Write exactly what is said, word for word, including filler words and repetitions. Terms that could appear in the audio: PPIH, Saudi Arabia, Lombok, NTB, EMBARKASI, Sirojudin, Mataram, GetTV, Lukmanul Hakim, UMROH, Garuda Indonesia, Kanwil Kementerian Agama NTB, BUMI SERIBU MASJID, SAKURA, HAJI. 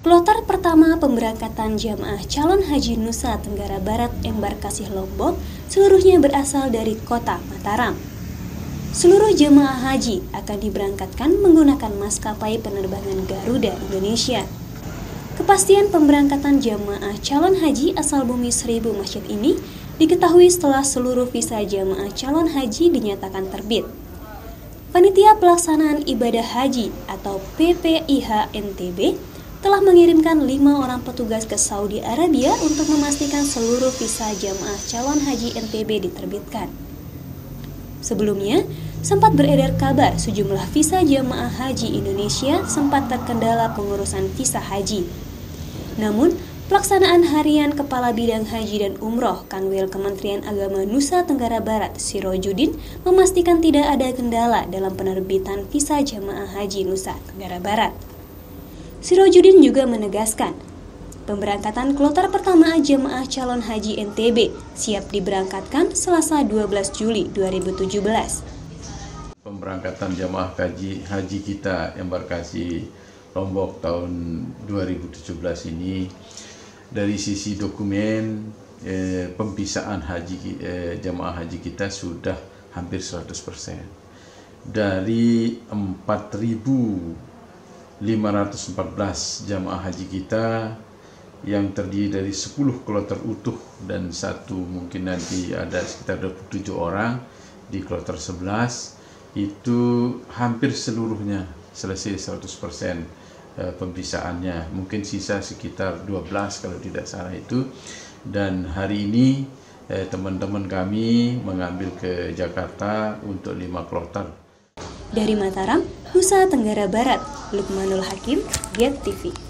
Kloter pertama pemberangkatan jamaah calon haji Nusa Tenggara Barat embarkasi Lombok seluruhnya berasal dari kota Mataram. Seluruh jemaah haji akan diberangkatkan menggunakan maskapai penerbangan Garuda Indonesia. Kepastian pemberangkatan jemaah calon haji asal bumi seribu masjid ini diketahui setelah seluruh visa jemaah calon haji dinyatakan terbit. Panitia Pelaksanaan Ibadah Haji atau P P I H N T B telah mengirimkan lima orang petugas ke Saudi Arabia untuk memastikan seluruh visa jamaah calon haji N T B diterbitkan. Sebelumnya, sempat beredar kabar sejumlah visa jamaah haji Indonesia sempat terkendala pengurusan visa haji. Namun, pelaksanaan harian Kepala Bidang Haji dan Umroh Kanwil Kementerian Agama Nusa Tenggara Barat Sirojudin memastikan tidak ada kendala dalam penerbitan visa jamaah haji Nusa Tenggara Barat. Sirojudin juga menegaskan, pemberangkatan kloter pertama jemaah calon haji N T B siap diberangkatkan Selasa dua belas Juli dua ribu tujuh belas. Pemberangkatan jemaah haji, haji kita embarkasi Lombok tahun dua ribu tujuh belas ini dari sisi dokumen eh, pembiayaan haji eh, jemaah haji kita sudah hampir seratus persen. Dari empat ribu lima ratus empat belas jamaah haji kita yang terdiri dari sepuluh kloter utuh dan satu mungkin nanti ada sekitar dua puluh tujuh orang di kloter sebelas, itu hampir seluruhnya selesai seratus persen pembisaannya, mungkin sisa sekitar dua belas kalau tidak salah itu. Dan hari ini teman-teman kami mengambil ke Jakarta untuk lima kloter. Dari Mataram, Nusa Tenggara Barat, Lukmanul Hakim, GetTV.